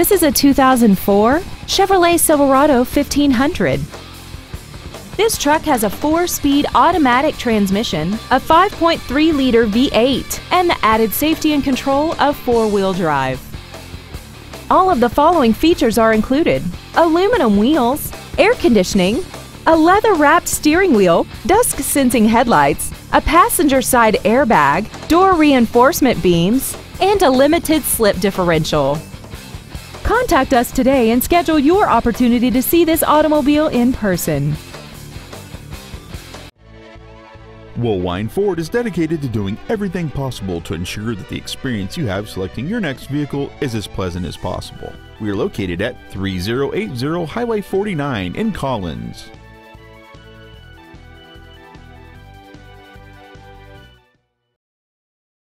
This is a 2004 Chevrolet Silverado 1500. This truck has a 4-speed automatic transmission, a 5.3-liter V8, and the added safety and control of 4-wheel drive. All of the following features are included: aluminum wheels, air conditioning, a leather-wrapped steering wheel, dusk-sensing headlights, a passenger side airbag, door reinforcement beams, and a limited slip differential. Contact us today and schedule your opportunity to see this automobile in person. Woolwine Ford is dedicated to doing everything possible to ensure that the experience you have selecting your next vehicle is as pleasant as possible. We are located at 3080 Highway 49 in Collins.